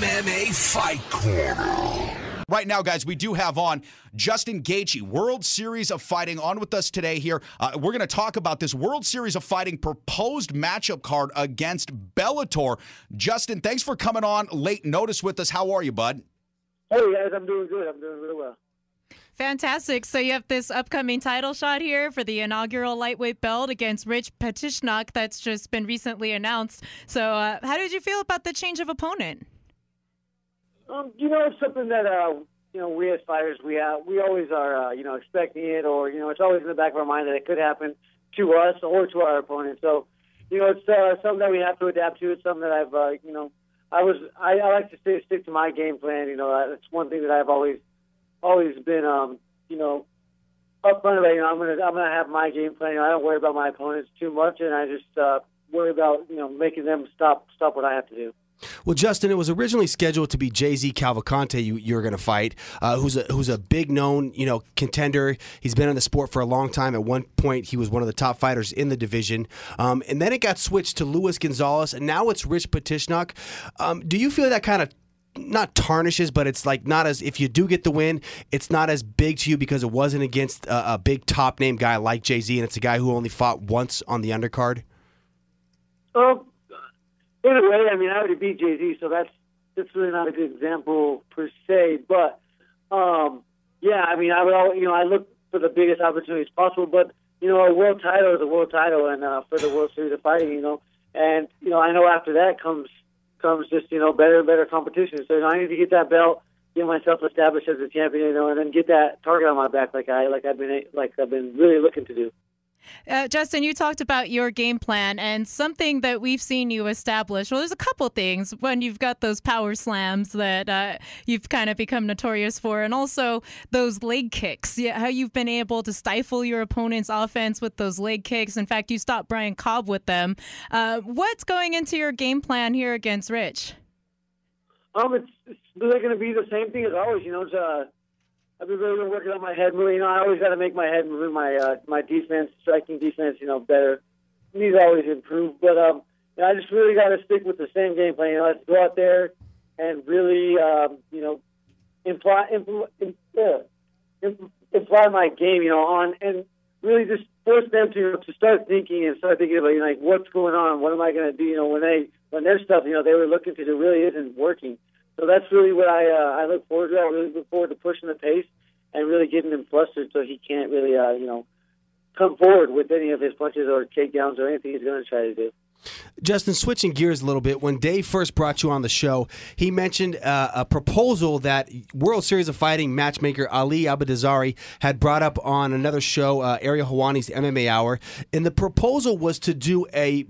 MMA Fight Corner. Right now, guys, we do have on Justin Gaethje, World Series of Fighting, on with us today here. We're going to talk about this World Series of Fighting proposed matchup card against Bellator. Justin, thanks for coming on late notice with us. How are you, bud? Hey, guys, I'm doing good. I'm doing really well. Fantastic. So you have this upcoming title shot here for the inaugural lightweight belt against Rich Patishnock that's just been recently announced. So how did you feel about the change of opponent? It's something that, we as fighters, we always are, expecting it, or, it's always in the back of our mind that it could happen to us or to our opponent. So, it's something that we have to adapt to. It's something that I've, I like to stick to my game plan. It's one thing that I've always been, upfront about. I'm gonna have my game plan. I don't worry about my opponents too much, and I just worry about making them stop what I have to do. Well, Justin, it was originally scheduled to be JZ Cavalcante you're going to fight, who's a big known contender. He's been in the sport for a long time. At one point, he was one of the top fighters in the division. And then it got switched to Luis Gonzalez, and now it's Rich Patishnock. Do you feel that kind of not tarnishes, but it's like not as, if you do get the win, it's not as big to you because it wasn't against a big top name guy like Jay-Z, and it's a guy who only fought once on the undercard? In a way, I already beat Jay-Z, so that's really not a good example per se. But I would always, I look for the biggest opportunities possible. But a world title is a world title, and for the World Series of Fighting, and I know after that comes just, better and better competition. So, I need to get that belt, get myself established as a champion, and then get that target on my back like I've been really looking to do. Justin, you talked about your game plan and something that we've seen you establish. Well, there's a couple things. One, you've got those power slams that you've kind of become notorious for, and also those leg kicks, how you've been able to stifle your opponent's offense with those leg kicks. In fact, you stopped Brian Cobb with them. What's going into your game plan here against Rich? It's really going to be the same thing as always. I've been really working on my head movement. I always got to make my head move, my defense, striking defense, better. These always improve. But I just really got to stick with the same game plan. I have to go out there and really, imply my game, and really just force them to start thinking and start thinking about, what's going on, what am I going to do, when their stuff, they were looking to do really isn't working. So that's really what I look forward to. I really look forward to pushing the pace and really getting him flustered so he can't really, come forward with any of his punches or takedowns or anything he's going to try to do. Justin, switching gears a little bit, when Dave first brought you on the show, he mentioned a proposal that World Series of Fighting matchmaker Ali Abedazari had brought up on another show, Ariel Helwani's MMA Hour, and the proposal was to do a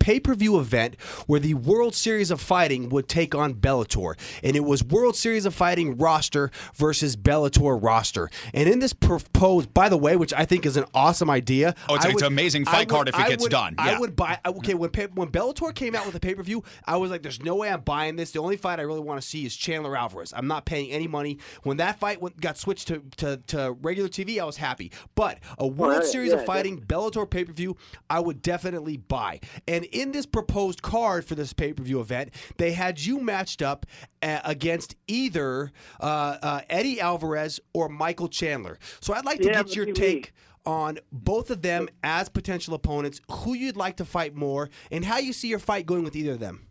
pay-per-view event where the World Series of Fighting would take on Bellator, and it was World Series of Fighting roster versus Bellator roster. And in this proposed, by the way, which I think is an awesome idea. Oh, it's an amazing fight card if it gets done. Yeah. I would buy. Okay, when Bellator came out with a pay-per-view, I was like, there's no way I'm buying this. The only fight I really want to see is Chandler Alvarez. I'm not paying any money. When that fight got switched to regular TV, I was happy. But a World Series of Fighting Bellator pay-per-view, I would definitely buy. And in this proposed card for this pay-per-view event, they had you matched up against either Eddie Alvarez or Michael Chandler. So I'd like to get your take on both of them as potential opponents, who you'd like to fight more, and how you see your fight going with either of them.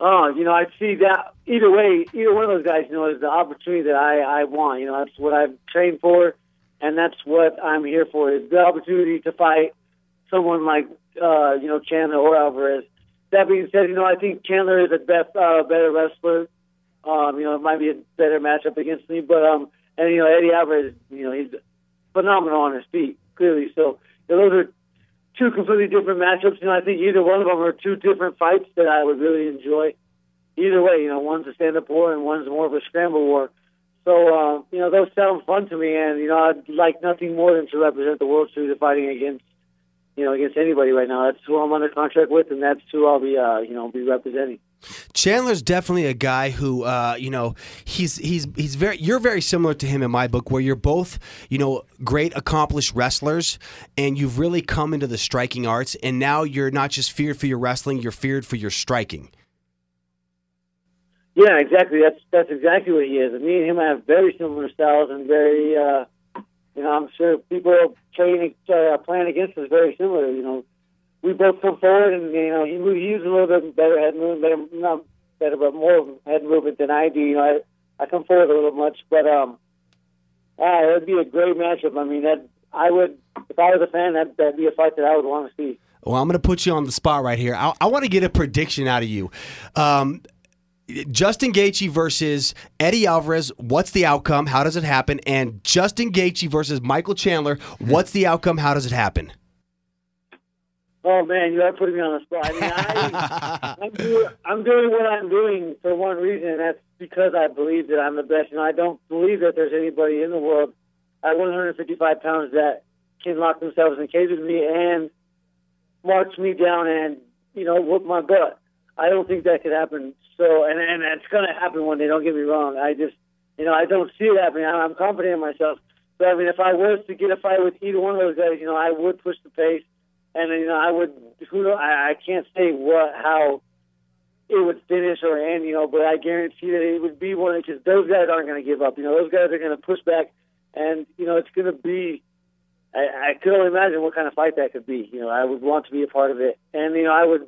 I'd see that either way, either one of those guys, is the opportunity that I want. That's what I've trained for, and that's what I'm here for, is the opportunity to fight someone like, Chandler or Alvarez. That being said, I think Chandler is a better wrestler. It might be a better matchup against me, but, Eddie Alvarez, he's phenomenal on his feet, clearly. So those are two completely different matchups. I think either one of them are two different fights that I would really enjoy. Either way, one's a stand-up war and one's more of a scramble war. So, those sound fun to me, and, I'd like nothing more than to represent the World Series of Fighting against anybody right now. That's who I'm under contract with, and that's who I'll be, be representing. Chandler's definitely a guy who, he's very. You're very similar to him in my book, where you're both, great accomplished wrestlers, and you've really come into the striking arts, and now you're not just feared for your wrestling, you're feared for your striking. Yeah, exactly. That's exactly what he is. And me and him have very similar styles and very, I'm sure people playing against us very similar. You know, we both come forward, and he used a little bit better head movement, not better, but more head movement than I do. You know, I come forward a little much, but that'd be a great matchup. I mean, if I was a fan, that'd be a fight that I would want to see. Well, I'm going to put you on the spot right here. I want to get a prediction out of you. Justin Gaethje versus Eddie Alvarez, what's the outcome? How does it happen? And Justin Gaethje versus Michael Chandler, what's the outcome? How does it happen? Oh, man, you are putting me on the spot. I mean, I'm doing what I'm doing for one reason, and that's because I believe that I'm the best. And I don't believe that there's anybody in the world at 155 pounds that can lock themselves in a cage with me and march me down and, whoop my butt. I don't think that could happen. So, and it's going to happen one day, don't get me wrong. I just, I don't see it happening. I'm confident in myself. But, I mean, if I was to get a fight with either one of those guys, I would push the pace. And, I would, I can't say how it would finish or end, but I guarantee that it would be one, because those guys aren't going to give up. Those guys are going to push back. And, it's going to be, I could only imagine what kind of fight that could be. I would want to be a part of it. And, I would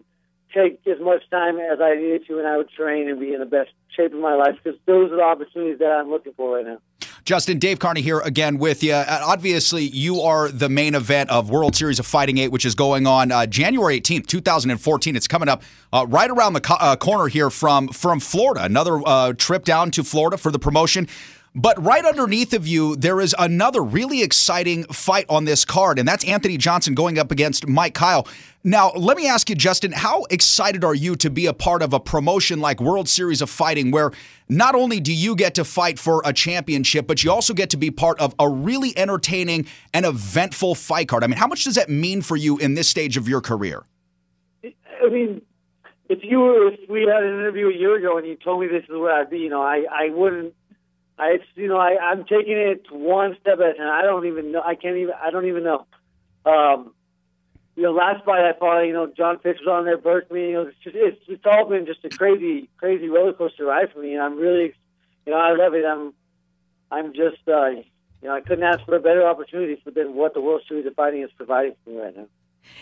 take as much time as I needed to, and I would train and be in the best shape of my life, because those are the opportunities that I'm looking for right now. Justin, Dave Carney here again with you. Obviously, you are the main event of World Series of Fighting 8, which is going on January 18th, 2014. It's coming up right around the corner here from Florida. Another trip down to Florida for the promotion. But right underneath of you, there is another really exciting fight on this card, and that's Anthony Johnson going up against Mike Kyle. Now, let me ask you, Justin, how excited are you to be a part of a promotion like World Series of Fighting, where not only do you get to fight for a championship, but you also get to be part of a really entertaining and eventful fight card? I mean, how much does that mean for you in this stage of your career? I mean, if we had an interview a year ago and you told me this is where I'd be, I wouldn't. I'm taking it one step at a time. I don't even know. I don't even know. Last fight I fought, John Fitz was on there, burst me. It's all been just a crazy, crazy roller coaster ride for me. And I'm really, I love it. I'm just, I couldn't ask for a better opportunity than what the World Series of Fighting is providing for me right now.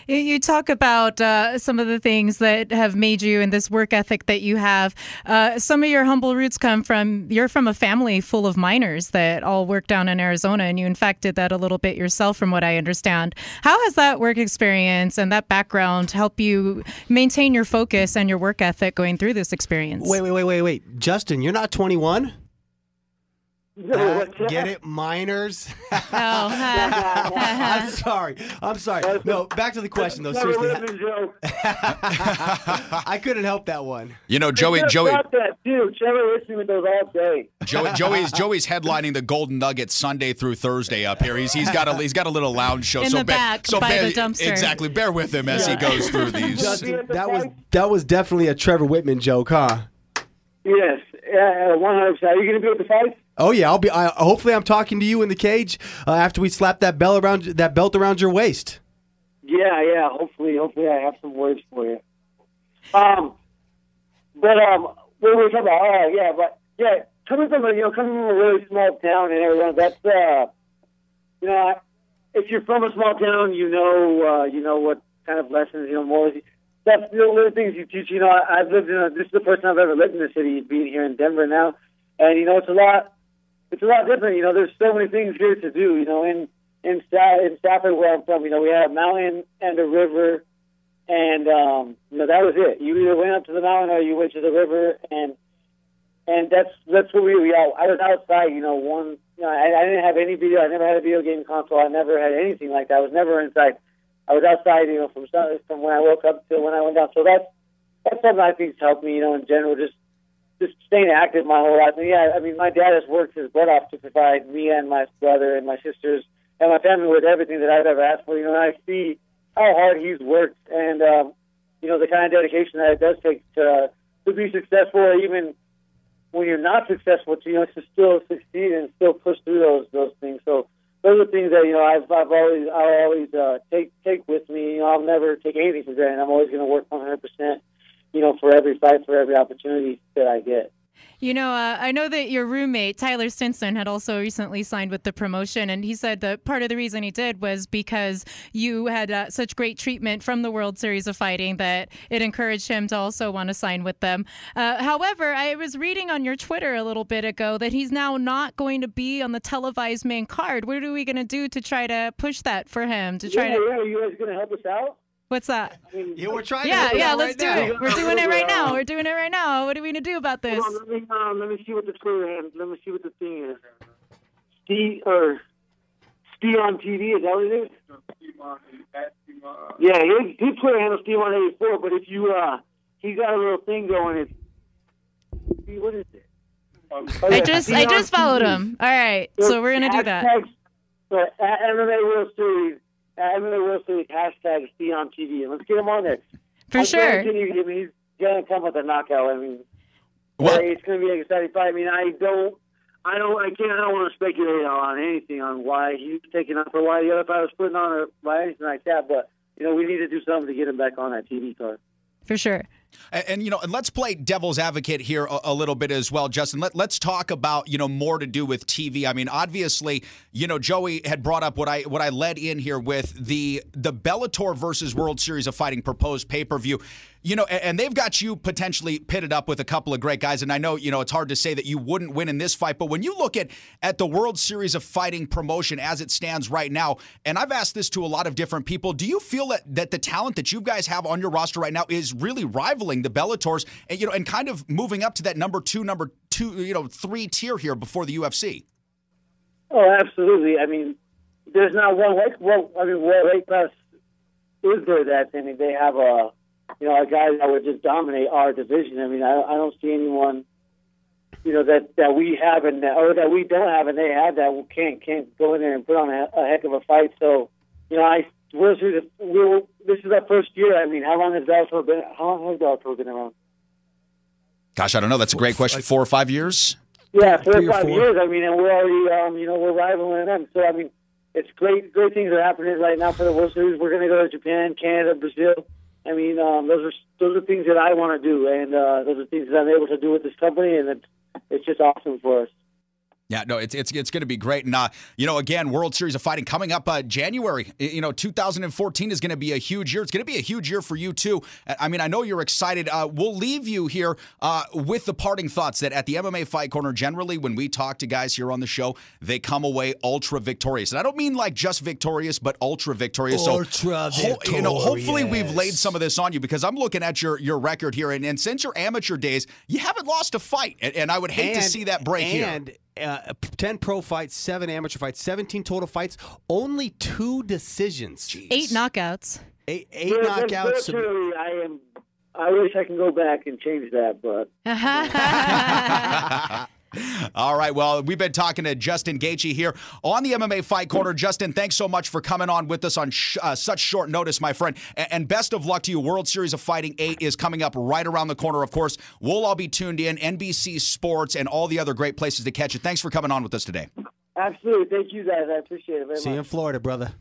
You talk about some of the things that have made you and this work ethic that you have. Some of your humble roots you're from a family full of miners that all work down in Arizona, and you in fact did that a little bit yourself from what I understand. How has that work experience and that background help you maintain your focus and your work ethic going through this experience? Wait. Justin, you're not 21? Get it, minors? I'm sorry. No, back to the question, though. Seriously, I couldn't help that one. Joey. That too. Trevor Whitman with those all day. Joey's headlining the Golden Nugget Sunday through Thursday up here. He's got a little lounge show. The dumpster. Exactly. Bear with him as he goes through these. Justin, that was definitely a Trevor Whitman joke, huh? Yes, 100%. Are you going to be at the fight? Oh yeah, I'll be. Hopefully, I'm talking to you in the cage after we slap that belt around your waist. Yeah. Hopefully, I have some words for you. What were we talking about? Coming from a really small town in Arizona, that's if you're from a small town, what kind of lessons, morals. That's the little things you teach. I've lived in. This is the first time I've ever lived in the city, being here in Denver now, and it's a lot. It's a lot different, There's so many things here to do, In Stafford, where I'm from, we had a mountain and a river, and that was it. You either went up to the mountain or you went to the river, and that's what we all. I was outside, one. I didn't have any video. I never had a video game console. I never had anything like that. I was never inside. I was outside, from when I woke up till when I went down. So that's something I think's helped me, in general, just staying active my whole life. And my dad has worked his butt off to provide me and my brother and my sisters and my family with everything that I've ever asked for. And I see how hard he's worked and, the kind of dedication that it does take to be successful, or even when you're not successful, to still succeed and still push through those things. So those are things that, I always take with me. I'll never take anything for granted. I'm always going to work 100%. For every fight, for every opportunity that I get. You know, I know that your roommate, Tyler Stinson, had also recently signed with the promotion, and he said that part of the reason he did was because you had such great treatment from the World Series of Fighting that it encouraged him to also want to sign with them. However, I was reading on your Twitter a little bit ago that he's now not going to be on the televised main card. What are we going to do to try to push that for him? Are you guys going to help us out? What's that? Yeah, we're trying. Let's do it. We're doing it right now. We're doing it right now. What are we gonna do about this? Hold on, let me see what the Twitter is. Let me see what the thing is. Steve on TV, is that what it is? Yeah, his Twitter handle Steve on 84. But if you he's got a little thing going. It's what is it? I just followed him. All right, so we're gonna do that. At MMA World Series. I'm going to work with hashtag #SteeOnTV, and let's get him on there. For sure. He's going to come with a knockout. I mean, it's going to be an exciting fight. I mean, I don't want to speculate on anything on why he's taking up or why the other fight was putting on or why anything like that. But, you know, we need to do something to get him back on that TV card. For sure. And, you know, and let's play devil's advocate here a little bit as well, Justin. Let's talk about, you know, more to do with TV. I mean, obviously, you know, Joey had brought up what I led in here with the Bellator versus World Series of Fighting proposed pay-per-view. You know, and they've got you potentially pitted up with a couple of great guys. And I know, you know, it's hard to say that you wouldn't win in this fight. But when you look at the World Series of Fighting promotion as it stands right now, and I've asked this to a lot of different people, do you feel that the talent that you guys have on your roster right now is really rivaling the Bellators and, you know, and kind of moving up to that number two, you know, three tier here before the UFC? Oh, absolutely. I mean, there's not one weight class is there that, I mean, they have a... You know, a guy that would just dominate our division. I mean, I don't see anyone, you know, that we have and or that we don't have and they have that can't go in there and put on a heck of a fight. So, you know, this is our first year. I mean, how long has Bellator been around? Gosh, I don't know. That's a great question. 4 or 5 years? Yeah, 4 or 5 years. I mean, and we're already, you know, we're rivaling them. So, I mean, it's great things are happening right now for the World Series. We're going to go to Japan, Canada, Brazil. I mean, those are things that I want to do, and those are things that I'm able to do with this company, and it's just awesome for us. Yeah, no, it's going to be great. And, you know, again, World Series of Fighting coming up January, you know, 2014 is going to be a huge year. It's going to be a huge year for you, too. I mean, I know you're excited. We'll leave you here with the parting thoughts that at the MMA Fight Corner, generally when we talk to guys here on the show, they come away ultra victorious. And I don't mean like just victorious, but ultra victorious. Victorious. You know, hopefully we've laid some of this on you because I'm looking at your record here. And since your amateur days, you haven't lost a fight. And I would hate to see that break here. 10 pro fights, 7 amateur fights, 17 total fights, only 2 decisions. Jeez. 8 knockouts. Eight knockouts. I wish I can go back and change that, but. All right, well, we've been talking to Justin Gaethje here on the MMA Fight Corner. Justin, thanks so much for coming on with us on such short notice, my friend. And best of luck to you. World Series of Fighting 8 is coming up right around the corner, of course. We'll all be tuned in, NBC Sports and all the other great places to catch it. Thanks for coming on with us today. Absolutely. Thank you, guys. I appreciate it very much. See you in Florida, brother.